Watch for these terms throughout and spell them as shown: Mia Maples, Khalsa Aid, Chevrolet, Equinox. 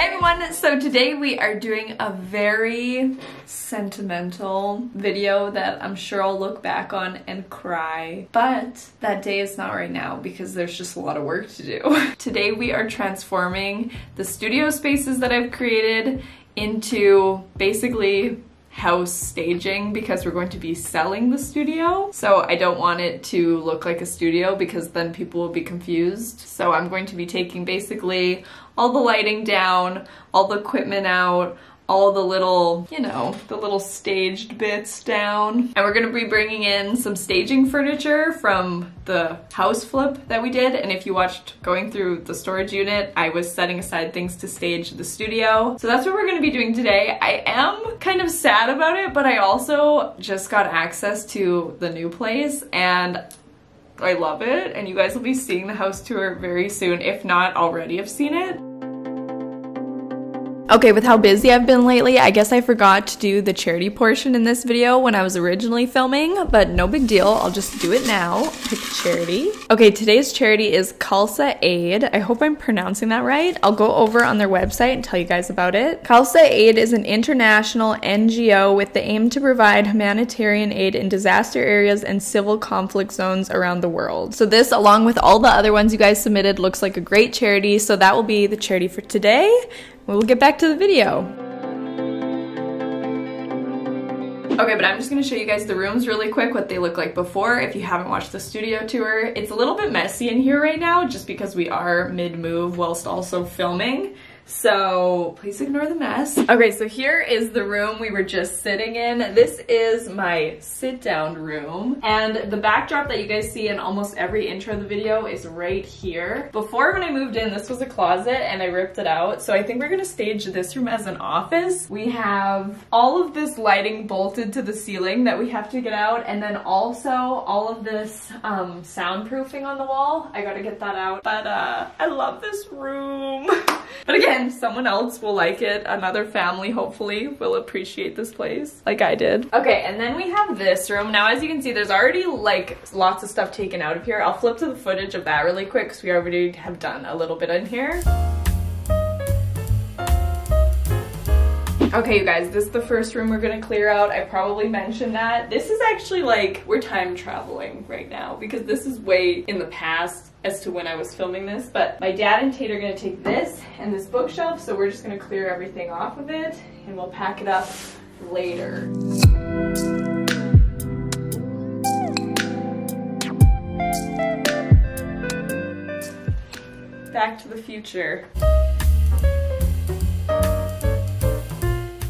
Hey everyone, so today we are doing a very sentimental video that I'm sure I'll look back on and cry, but that day is not right now because there's just a lot of work to do. Today we are transforming the studio spaces that I've created into basically house staging because we're going to be selling the studio. So I don't want it to look like a studio because then people will be confused. So I'm going to be taking basically all the lighting down, all the equipment out, all the little, you know, the little staged bits down. And we're gonna be bringing in some staging furniture from the house flip that we did. And if you watched going through the storage unit, I was setting aside things to stage the studio. So that's what we're gonna be doing today. I am kind of sad about it, but I also just got access to the new place and I love it. And you guys will be seeing the house tour very soon. If not already have seen it. Okay, with how busy I've been lately, I guess I forgot to do the charity portion in this video when I was originally filming, but no big deal, I'll just do it now. Pick a charity. Okay, today's charity is Khalsa Aid. I hope I'm pronouncing that right. I'll go over on their website and tell you guys about it. Khalsa Aid is an international NGO with the aim to provide humanitarian aid in disaster areas and civil conflict zones around the world. So this, along with all the other ones you guys submitted, looks like a great charity, so that will be the charity for today. We'll get back to the video. Okay, but I'm just gonna show you guys the rooms really quick, what they look like before, if you haven't watched the studio tour. It's a little bit messy in here right now, just because we are mid-move whilst also filming. So please ignore the mess. Okay, so here is the room we were just sitting in. This is my sit-down room. And the backdrop that you guys see in almost every intro of the video is right here. Before, when I moved in, this was a closet and I ripped it out. So I think we're gonna stage this room as an office. We have all of this lighting bolted to the ceiling that we have to get out. And then also all of this soundproofing on the wall. I gotta get that out. But I love this room. But again, someone else will like it. Another family, hopefully, will appreciate this place like I did. Okay, and then we have this room. Now, as you can see, there's already like lots of stuff taken out of here. I'll flip to the footage of that really quick because we already have done a little bit in here. Okay, you guys, this is the first room we're gonna clear out. I probably mentioned that. This is actually like, we're time traveling right now because this is way in the past as to when I was filming this, but my dad and Tate are gonna take this and this bookshelf, so we're just gonna clear everything off of it and we'll pack it up later. Back to the future.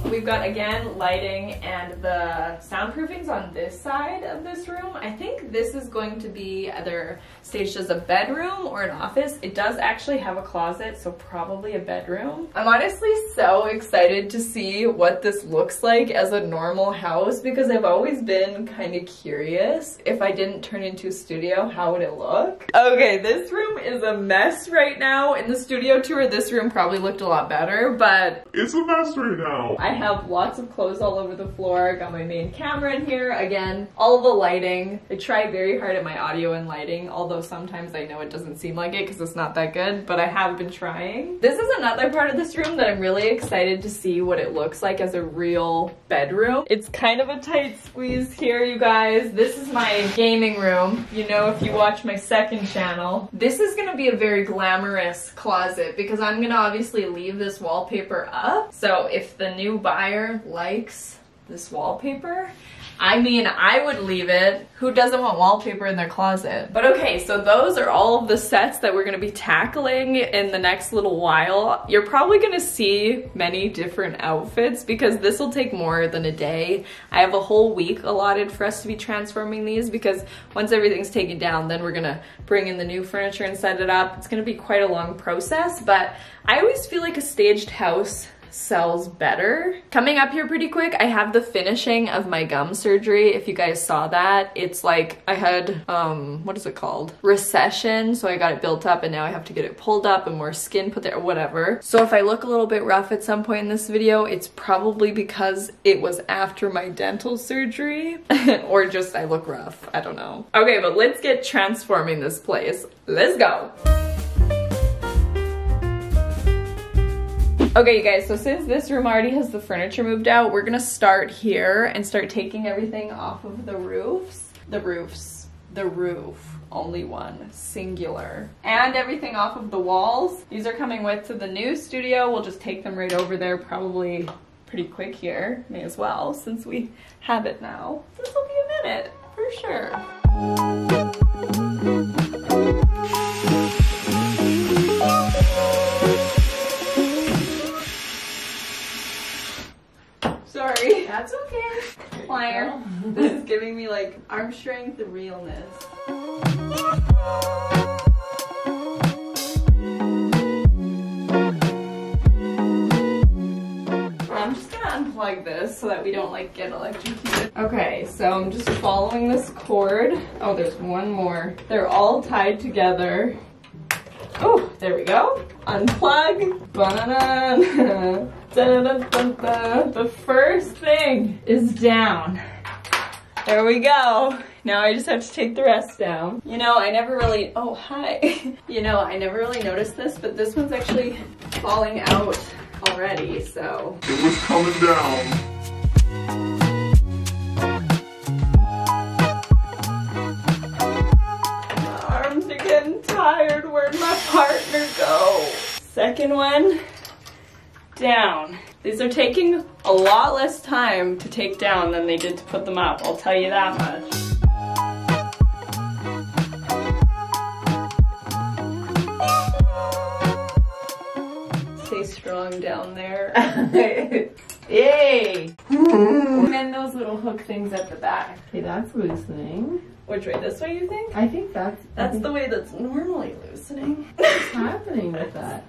We've got, again, lighting and the soundproofings on this side of this room. I think this is going to be either staged as a bedroom or an office. It does actually have a closet, so probably a bedroom. I'm honestly so excited to see what this looks like as a normal house because I've always been kind of curious. If I didn't turn into a studio, how would it look? Okay, this room is a mess right now. In the studio tour, this room probably looked a lot better, but it's a mess right now. I have lots of clothes all over the floor. Got my main camera in here. Again, all the lighting. I try very hard at my audio and lighting, although sometimes I know it doesn't seem like it because it's not that good, but I have been trying. This is another part of this room that I'm really excited to see what it looks like as a real bedroom. It's kind of a tight squeeze here, you guys. This is my gaming room. You know, if you watch my second channel. This is gonna be a very glamorous closet because I'm gonna obviously leave this wallpaper up. So if the new buyer likes this wallpaper, I mean, I would leave it. Who doesn't want wallpaper in their closet? But okay, so those are all of the sets that we're gonna be tackling in the next little while. You're probably gonna see many different outfits because this will take more than a day. I have a whole week allotted for us to be transforming these because once everything's taken down, then we're gonna bring in the new furniture and set it up. It's gonna be quite a long process, but I always feel like a staged house sells better. Coming up here pretty quick, I have the finishing of my gum surgery. If you guys saw that, it's like I had, what is it called? Recession. So I got it built up and now I have to get it pulled up and more skin put there, whatever. So if I look a little bit rough at some point in this video, it's probably because it was after my dental surgery or just I look rough. I don't know. Okay, but let's get transforming this place. Let's go. Okay, you guys, so since this room already has the furniture moved out, we're gonna start here and start taking everything off of the roofs. The roof, only one, singular. And everything off of the walls. These are coming with to the new studio. We'll just take them right over there probably pretty quick here. May as well, since we have it now. This will be a minute, for sure. Sorry. That's okay. Plier. This is giving me like arm strength and realness. I'm just gonna unplug this so that we don't like get electrocuted. Okay, so I'm just following this cord. Oh, there's one more. They're all tied together. Oh, there we go. Unplug. Ba-da-da. The first thing is down. There we go. Now I just have to take the rest down. You know, I never really, oh, hi. You know, I never really noticed this, but this one's actually falling out already, so. It was coming down. My arms are getting tired. Where'd my partner go? Second one. Down. These are taking a lot less time to take down than they did to put them up, I'll tell you that much. Stay strong down there. Yay! And then those little hook things at the back. Okay, that's loosening. Which way? This way, you think? I think that's the way that's normally loosening. What's happening with that?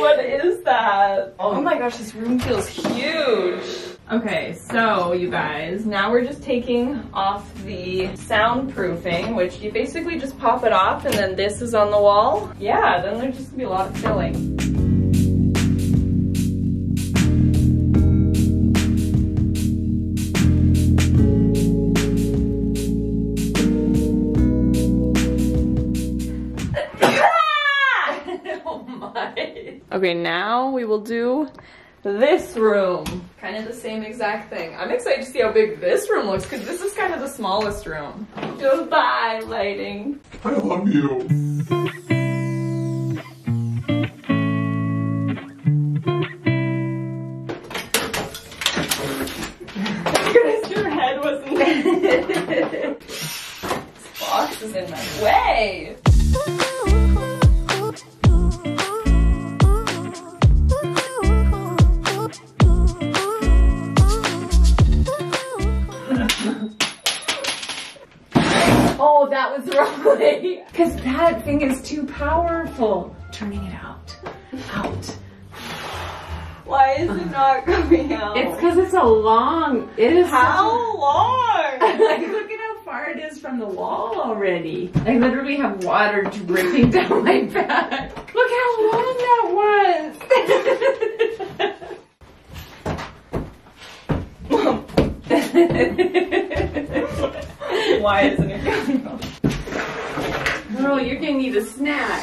What is that? Oh my gosh, this room feels huge. Okay, so you guys, now we're just taking off the soundproofing, which you basically just pop it off and then this is on the wall. Yeah, then there's just gonna be a lot of filling. Okay, now we will do this room. Kind of the same exact thing. I'm excited to see how big this room looks because this is kind of the smallest room. Goodbye, lighting. I love you. Your head wasn't there. This box is in my way. Oh, that was the wrong way. Because that thing is too powerful. Turning it out. Out. Why is it not coming out? It's because it's a long. It is. How long? Like, look at how far it is from the wall already. I literally have water dripping down my back. Look how long that was. Why isn't it coming out? Girl, you're gonna need a snack.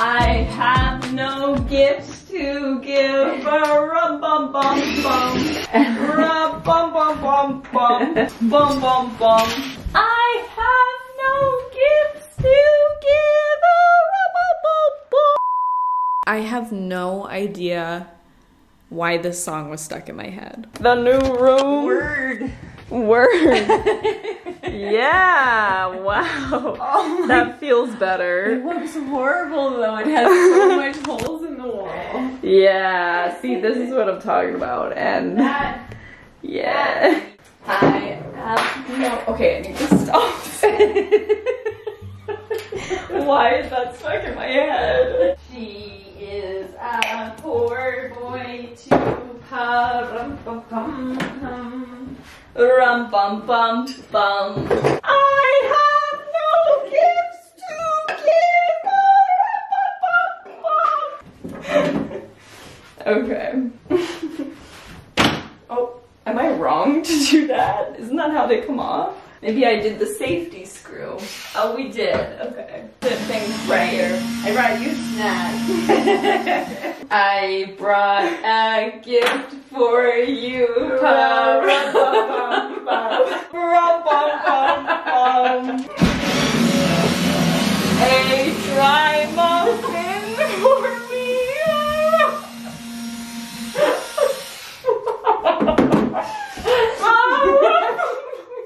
I have no gifts to give. Rum bum bum bum. Rum bum bum bum bum. Bum bum bum. I have no gifts to give. I have no idea why this song was stuck in my head. The new room. Word. Word. Yeah, wow. Oh, that feels better. It looks horrible though. It has so much holes in the wall. Yeah, see, this is what I'm talking about. And that, yeah. I have no, okay, I need to stop. Why is that stuck in my head? Gee. Is a poor boy to pa rum bum bum rum bum bum bum. I have no gifts to give. Rum bum bum bum. Okay. Oh, am I wrong to do that? Isn't that how they come off? Maybe I did the safety screw. Oh, we did. Okay. Good thing right here. I brought you snacks. I brought a gift for you. A dry muffin for me.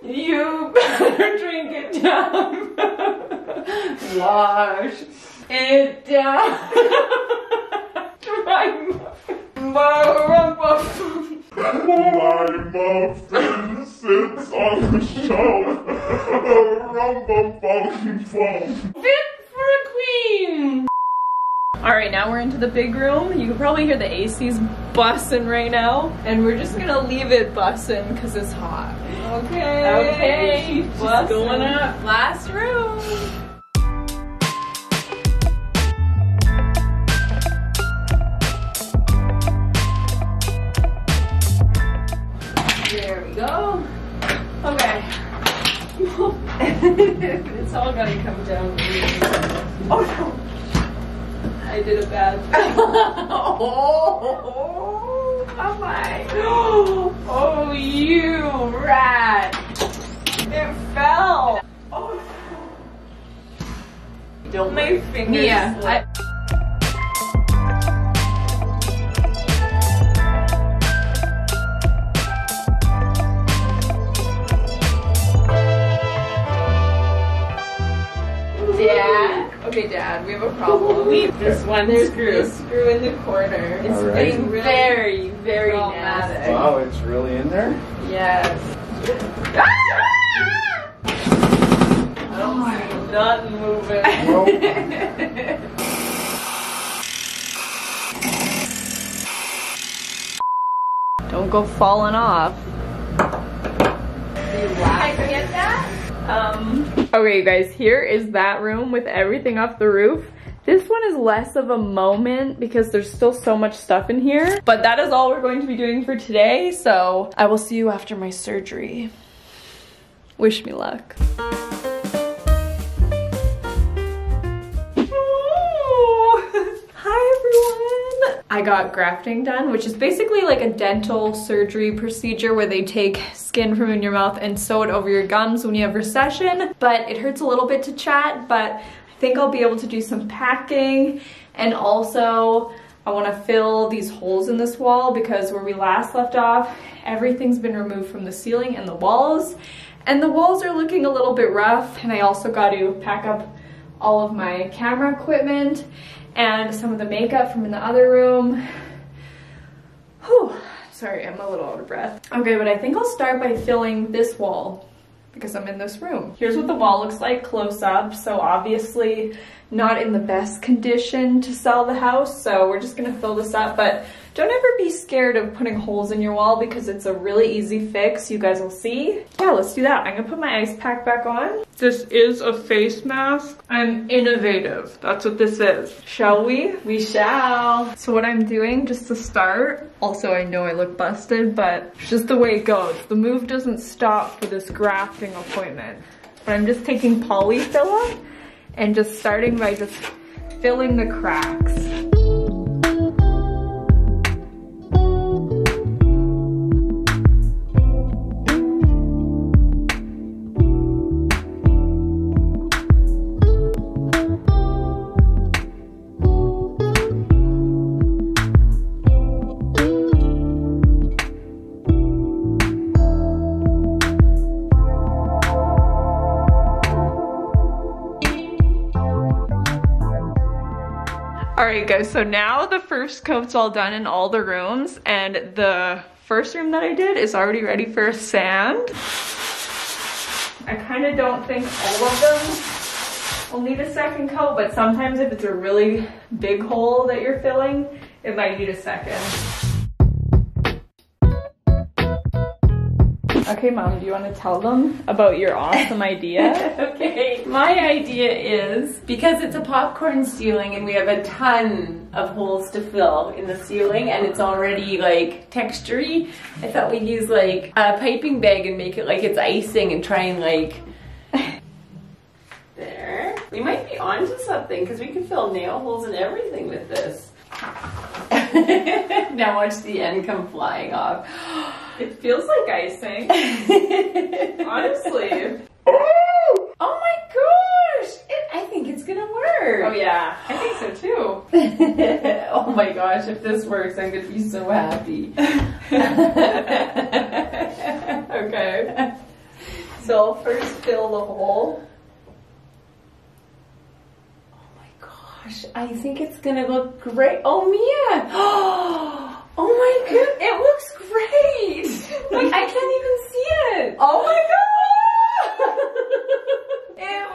You better drink it down. Wash it down. Dry muffin. My muffin sits on the shelf. Fit for a queen. Alright, now we're into the big room. You can probably hear the AC's bussin' right now. And we're just gonna leave it bussin' because it's hot. Okay. Okay. What's going up? Last room. It's all gonna come down. Oh no! I did a bad thing. Oh my! Oh, you rat! It fell. Oh no! Don't my fingers. Yeah. Okay, Dad, we have a problem. There's this screw in the corner. It's being really very, very nasty. Wow, it's really in there? Yes. I don't see nothing moving. Nope. Don't go falling off. I get that? Okay, you guys, here is that room with everything off the roof. This one is less of a moment because there's still so much stuff in here. But that is all we're going to be doing for today. So I will see you after my surgery. Wish me luck. I got grafting done, which is basically like a dental surgery procedure where they take skin from in your mouth and sew it over your gums when you have recession. But it hurts a little bit to chat, but I think I'll be able to do some packing. And also I want to fill these holes in this wall because where we last left off, everything's been removed from the ceiling and the walls. And the walls are looking a little bit rough. And I also got to pack up all of my camera equipment and some of the makeup from in the other room. Whew, sorry, I'm a little out of breath. Okay, but I think I'll start by filling this wall because I'm in this room. Here's what the wall looks like close up. So obviously not in the best condition to sell the house. So we're just gonna fill this up, but don't ever be scared of putting holes in your wall because it's a really easy fix. You guys will see. Yeah, let's do that. I'm gonna put my ice pack back on. This is a face mask. I'm innovative. That's what this is. Shall we? We shall. So what I'm doing just to start, also I know I look busted, but it's just the way it goes. The move doesn't stop for this grafting appointment. But I'm just taking polyfill and just starting by just filling the cracks. Alright guys, so now the first coat's all done in all the rooms, and the first room that I did is already ready for a sand. I kind of don't think all of them will need a second coat, but sometimes if it's a really big hole that you're filling, it might need a second. Okay, Mom, do you want to tell them about your awesome idea? Okay, my idea is, because it's a popcorn ceiling and we have a ton of holes to fill in the ceiling and it's already like textury, I thought we'd use like a piping bag and make it like it's icing and try and like... There. We might be onto something because we can fill nail holes and everything with this. Now watch the end come flying off. It feels like icing. Honestly. Oh! Oh my gosh! I think it's gonna work. Oh yeah, I think so too. Oh my gosh, if this works, I'm gonna be so happy. Okay. So I'll first fill the hole. I think it's gonna look great. Oh, Mia! Oh my goodness, it looks great! Like, I can't even see it! Oh my god! It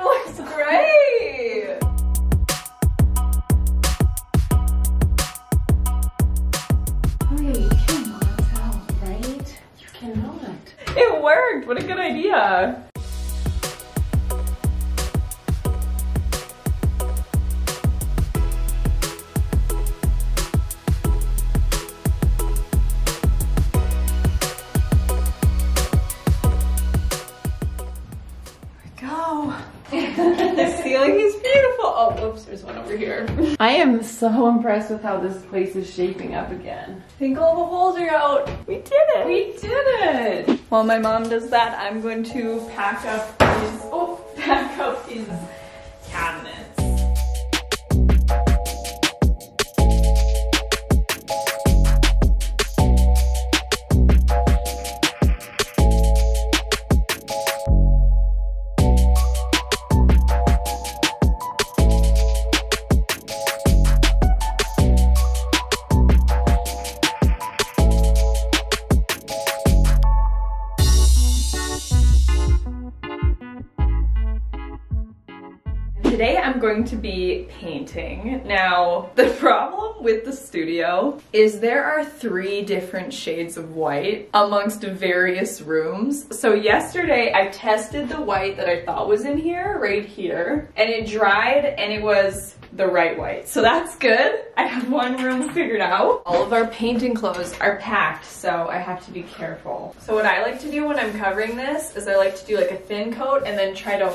looks great! Wait, you cannot tell, right? You cannot. It worked! What a good idea! I am so impressed with how this place is shaping up again. I think all the holes are out. We did it. We did it. While my mom does that, I'm going to pack up these cabinets. Today I'm going to be painting. Now, the problem with the studio is there are 3 different shades of white amongst various rooms. So yesterday I tested the white that I thought was in here, right here, and it dried and it was the right white. So that's good. I have one room figured out. All of our painting clothes are packed, so I have to be careful. So what I like to do when I'm covering this is I like to do like a thin coat and then try to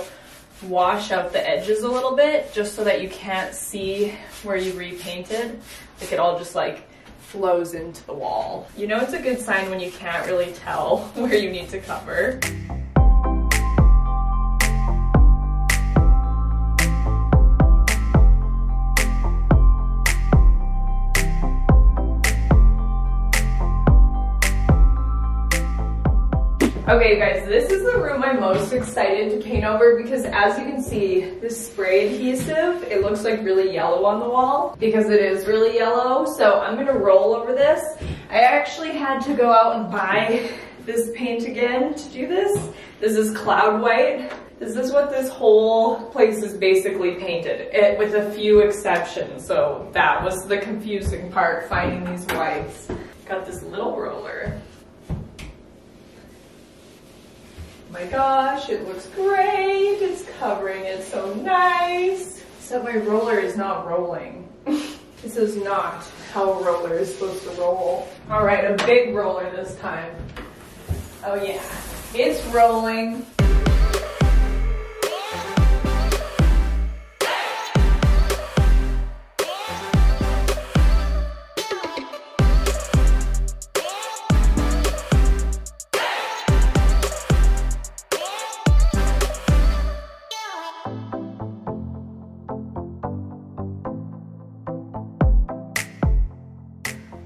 wash out the edges a little bit just so that you can't see where you repainted. Like it all just like flows into the wall. You know, it's a good sign when you can't really tell where you need to cover. Okay, you guys, this is the room I'm most excited to paint over because as you can see, this spray adhesive, it looks like really yellow on the wall because it is really yellow. So I'm gonna roll over this. I actually had to go out and buy this paint again to do this. This is cloud white. This is what this whole place is basically painted, with a few exceptions. So that was the confusing part, finding these whites. Got this little roller. Oh my gosh, it looks great. It's covering it so nice. Except my roller is not rolling. This is not how a roller is supposed to roll. All right, a big roller this time. Oh yeah, it's rolling.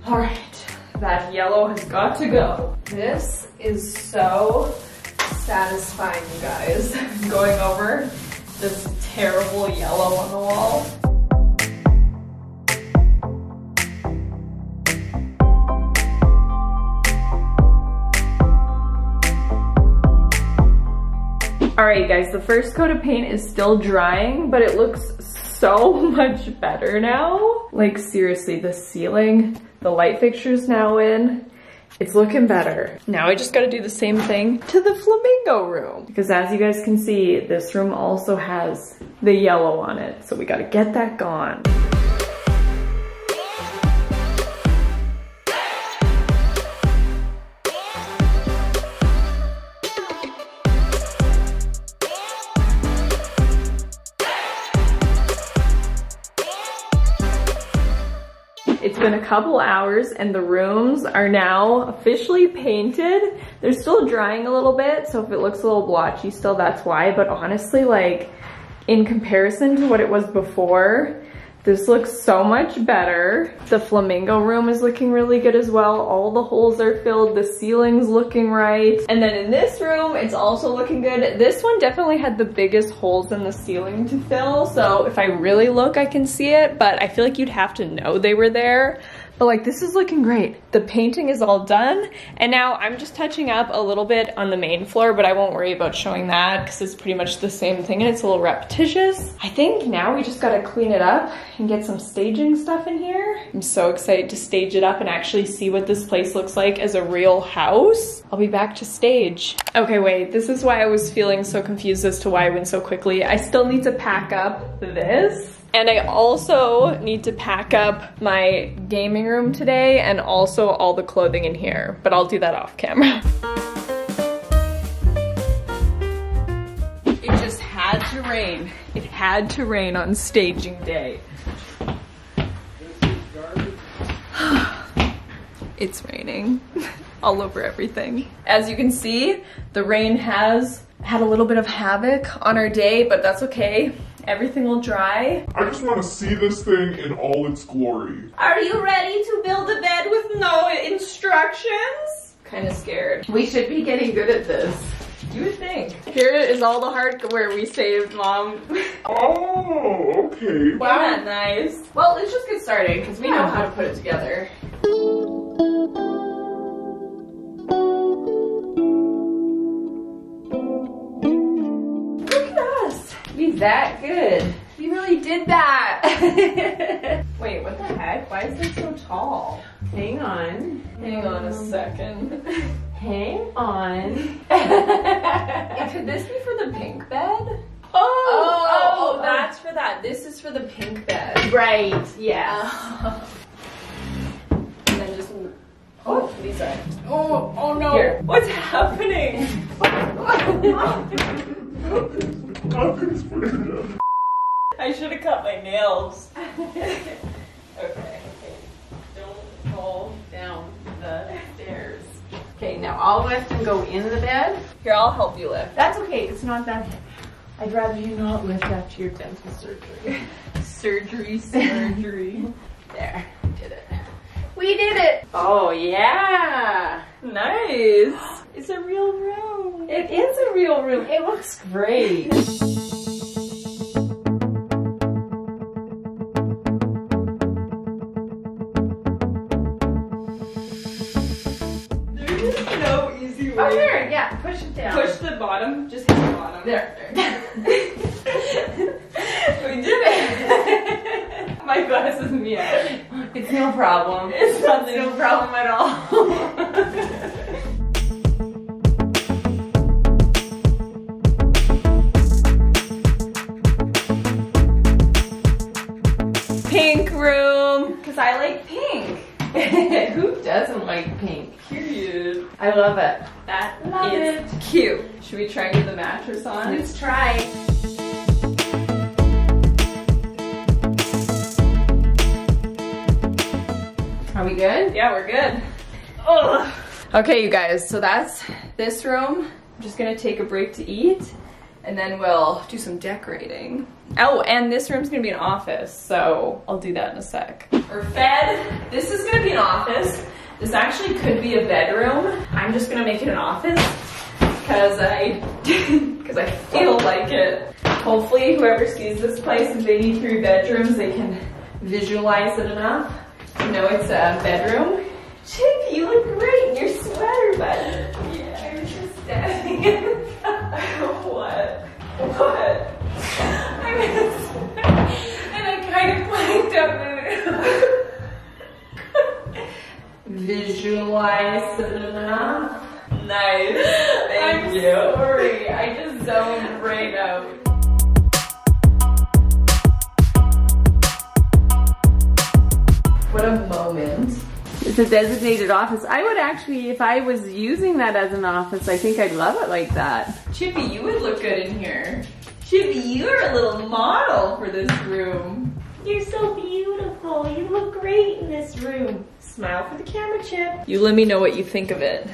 Alright, that yellow has got to go. This is so satisfying, you guys. Going over this terrible yellow on the wall. Alright, guys, the first coat of paint is still drying, but it looks so much better now. Like seriously, the ceiling, the light fixture's now in, It's looking better. Now I just gotta do the same thing to the flamingo room. Because as you guys can see, this room also has the yellow on it. So we gotta get that gone. It's been a couple hours and the rooms are now officially painted. They're still drying a little bit, so if it looks a little blotchy still, that's why. But honestly, like, in comparison to what it was before, this looks so much better. The flamingo room is looking really good as well. All the holes are filled, the ceiling's looking right. And then in this room, it's also looking good. This one definitely had the biggest holes in the ceiling to fill, so if I really look, I can see it, but I feel like you'd have to know they were there. But like, this is looking great. The painting is all done, and now I'm just touching up a little bit on the main floor, but I won't worry about showing that because it's pretty much the same thing and it's a little repetitious. I think now we just gotta clean it up and get some staging stuff in here. I'm so excited to stage it up and actually see what this place looks like as a real house. I'll be back to stage. Okay, wait, this is why I was feeling so confused as to why I went so quickly. I still need to pack up this. And I also need to pack up my gaming room today and also all the clothing in here, but I'll do that off camera. It just had to rain. It had to rain on staging day. It's raining all over everything. As you can see, the rain has had a little bit of havoc on our day, but that's okay. Everything will dry. I just want to see this thing in all its glory. Are you ready to build a bed with no instructions? Kind of scared. We should be getting good at this. You would think. Here is all the hardware we saved, Mom. Oh, okay. Wow. Isn't that nice? Well, let's just get started because we know how to put it together. That good. You really did that. Wait, what the heck? Why is this so tall? Hang on. Hang on a second. Hang on. Could this be for the pink bed? Oh, that's for that. This is for the pink bed. Right, yeah. And then just, oh, Lisa. Oh, oh no. Here. What's happening? I should have cut my nails. Okay, okay. Don't fall down the stairs. Okay, now I'll lift and go in the bed. Here, I'll help you lift. That's okay, it's not that. I'd rather you not lift after your dental surgery. Surgery. There, we did it. We did it! Oh, yeah! Nice! It's a real room. It is a real room. It looks great. There is no easy way. Oh, there, yeah. Push it down. Push the bottom. Just hit the bottom. There. We did it. My glasses, Mia. It's no problem. It's no problem at all. Pink room, because I like pink. Who doesn't like pink? Period. I love it. That love is it. Cute. Should we try and get the mattress on? Let's try. Are we good? Yeah, we're good. Ugh. Okay, you guys, so that's this room. I'm just gonna take a break to eat, and then we'll do some decorating. Oh, and this room's gonna be an office, so I'll do that in a sec. We're fed. This is gonna be an office. This actually could be a bedroom. I'm just gonna make it an office because I feel like it. Hopefully whoever sees this place, if they need 3 bedrooms, they can visualize it enough to know it's a bedroom. Chick, you look great in your sweater, buddy. Yeah, I was just standing in the What? I missed. And I kind of blanked out. Visual. July cinema. Nice. Thank I'm you. Sorry, I just zoned right out. What a moment. It's a designated office. I would actually, if I was using that as an office, I think I'd love it like that. Chippy, you would look good in here. Chippy, you're a little model for this room. You're so beautiful. You look great in this room. Smile for the camera, Chip. You let me know what you think of it.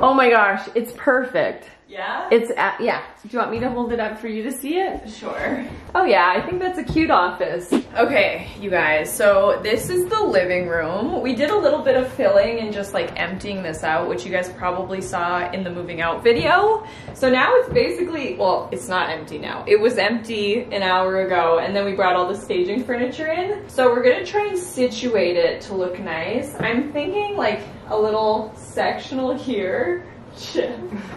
Oh my gosh, it's perfect. Yeah? It's, yeah. Do you want me to hold it up for you to see it? Sure. Oh yeah, I think that's a cute office. Okay, you guys, so this is the living room. We did a little bit of filling and just like emptying this out, which you guys probably saw in the moving out video. So now it's basically, well, it's not empty now. It was empty an hour ago, and then we brought all the staging furniture in. So we're gonna try and situate it to look nice. I'm thinking like a little sectional here.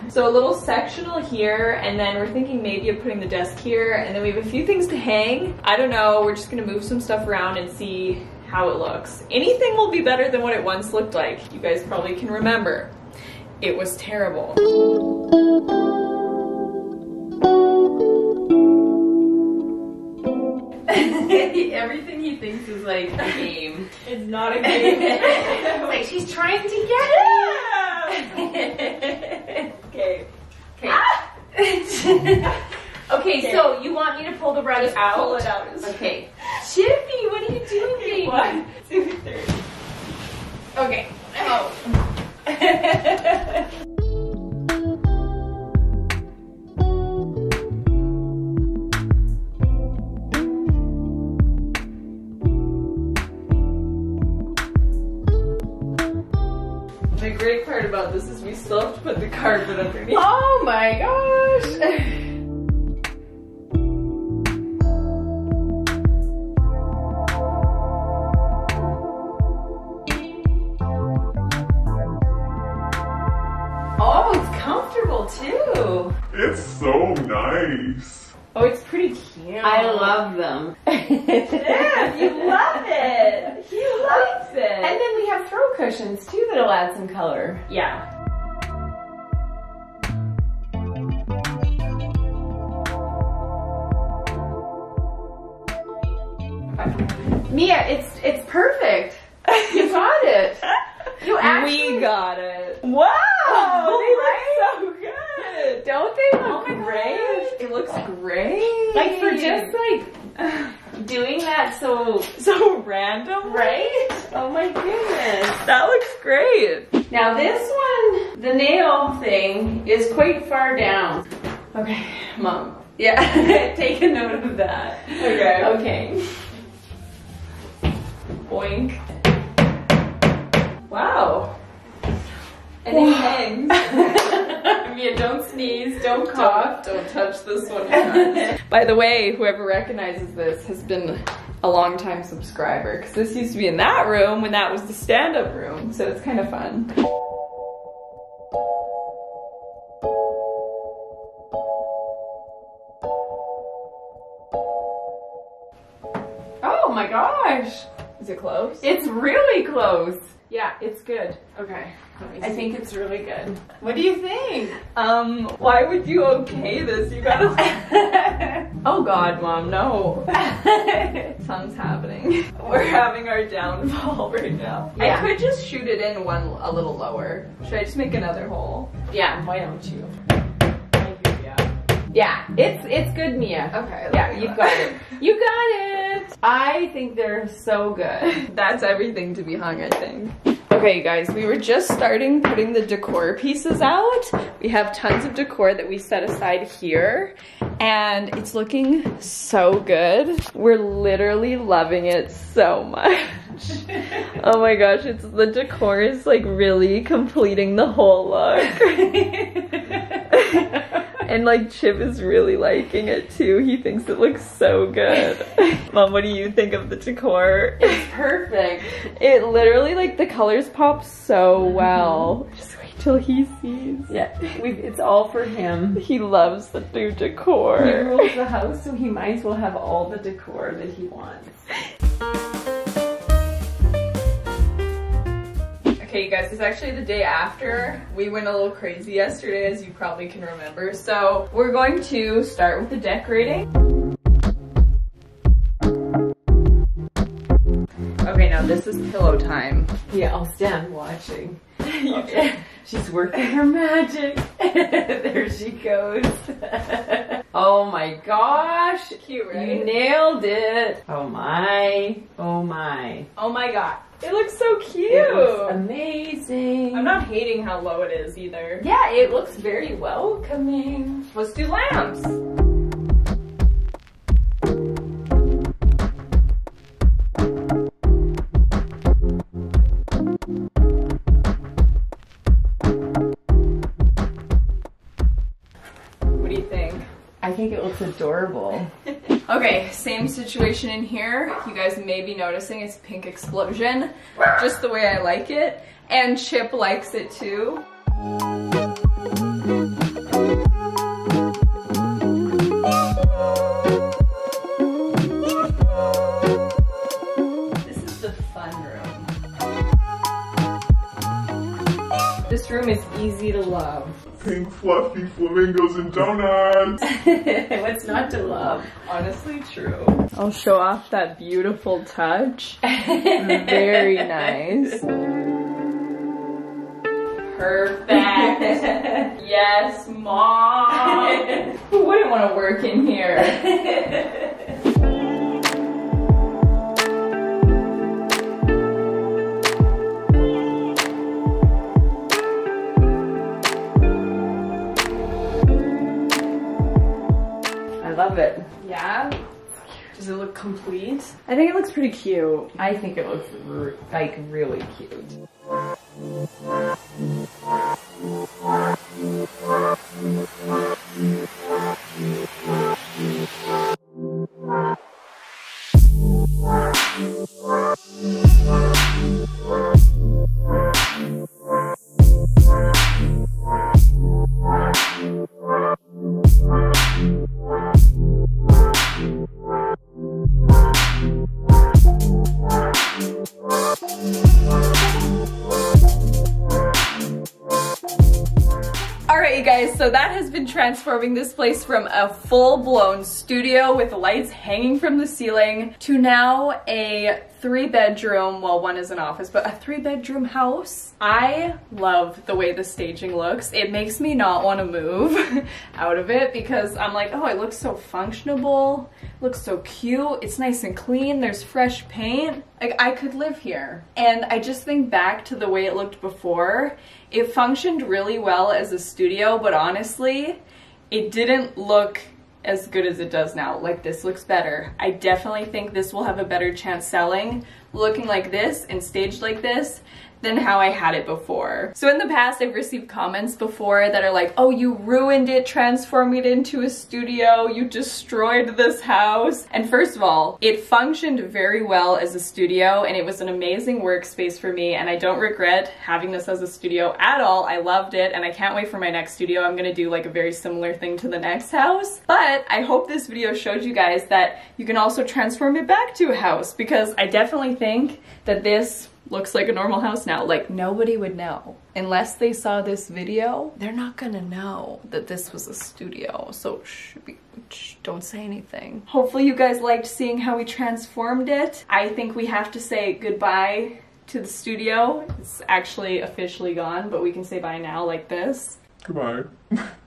So a little sectional here, and then we're thinking maybe of putting the desk here, and then we have a few things to hang. I don't know, we're just gonna move some stuff around and see how it looks. Anything will be better than what it once looked like. You guys probably can remember. It was terrible. Everything he thinks is like a game. It's not a game. It's like she's trying to get it. Okay. Okay. Ah! Okay. So you want me to pull the rug just out? Pull it out. Okay. Chippy, what are you doing, baby? 1, 2, 3. Okay. Oh. The great part about this is we still have to put the carpet underneath. Oh my gosh! Oh, it's comfortable too! It's so nice! Oh, it's pretty cute. I love them. Yeah, you love it! He likes it! And then we have throw cushions too that'll add some color. Yeah. Mia, it's perfect. You got it. You actually got it. Wow! They look so good! Don't they look great? It looks great. Like for just like... doing that so random, right? Oh my goodness, that looks great. Now this one, the nail thing is quite far down. Okay, Mom. Yeah, take a note of that. Okay. Okay. Boink. Wow. And it hangs. Mia, don't sneeze, don't cough, don't touch this one. By the way, whoever recognizes this has been a long-time subscriber, because this used to be in that room when that was the stand-up room, so it's kind of fun. Oh my gosh! Is it close? It's really close! Yeah, it's good. Okay. I think it's really good. What do you think? Why would you okay this? You gotta... Oh god, Mom, no. Something's happening. We're having our downfall right now. Yeah. I could just shoot it in a little lower. Should I just make another hole? Yeah, why don't you? Yeah, it's good, Mia. Okay. Yeah, you've got it. You got it! I think they're so good. That's everything to be hung, I think. Okay, guys, we were just starting putting the decor pieces out. We have tons of decor that we set aside here, and it's looking so good. We're literally loving it so much. Oh my gosh, it's the decor is like really completing the whole look. And like Chip is really liking it too. He thinks it looks so good. Mom, what do you think of the decor? It's perfect. It literally, like, the colors pop so well. Just wait till he sees. Yeah, it's all for him. He loves the new decor. He rules the house, so he might as well have all the decor that he wants. Okay, you guys, it's actually the day after. We went a little crazy yesterday, as you probably can remember. So we're going to start with the decorating. Okay, now this is pillow time. Yeah, I'll stand watching. She's working her magic. There she goes. Oh my gosh. Cute, right? You nailed it. Oh my. Oh my. Oh my god. It looks so cute. It looks amazing. I'm not hating how low it is either. Yeah, it looks very welcoming. Let's do lamps. I think it looks adorable. Okay, same situation in here. You guys may be noticing it's pink explosion, just the way I like it. And Chip likes it too. This is the fun room. This room is easy to love. Pink fluffy flamingos and donuts. What's not to love? Honestly true. I'll show off that beautiful touch. Very nice. Perfect. Yes, Mom. Who wouldn't want to work in here? Love it. Yeah? Does it look complete? I think it looks pretty cute. I think it looks like really cute. Guys, so that has been transforming this place from a full-blown studio with lights hanging from the ceiling to now a 3-bedroom, well, one is an office, but a 3-bedroom house. I love the way the staging looks. It makes me not want to move out of it because I'm like, oh, it looks so functional, looks so cute, it's nice and clean, there's fresh paint. Like, I could live here. And I just think back to the way it looked before. It functioned really well as a studio, but honestly, it didn't look as good as it does now. Like, this looks better. I definitely think this will have a better chance selling looking like this and staged like this than how I had it before. So in the past, I've received comments before that are like, oh, you ruined it, transformed it into a studio, you destroyed this house. And first of all, it functioned very well as a studio and it was an amazing workspace for me and I don't regret having this as a studio at all. I loved it and I can't wait for my next studio. I'm gonna do like a very similar thing to the next house. But I hope this video showed you guys that you can also transform it back to a house because I definitely think that this looks like a normal house now. Like, nobody would know. Unless they saw this video, they're not gonna know that this was a studio. So shh, don't say anything. Hopefully you guys liked seeing how we transformed it. I think we have to say goodbye to the studio. It's actually officially gone, but we can say bye now like this. Goodbye.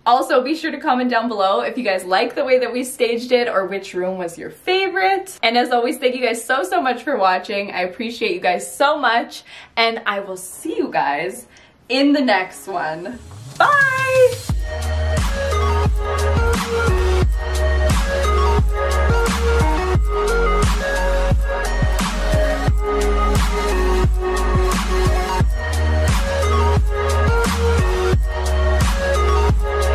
Also, be sure to comment down below if you guys like the way that we staged it or which room was your favorite. And as always, thank you guys so, so much for watching. I appreciate you guys so much. And I will see you guys in the next one. Bye!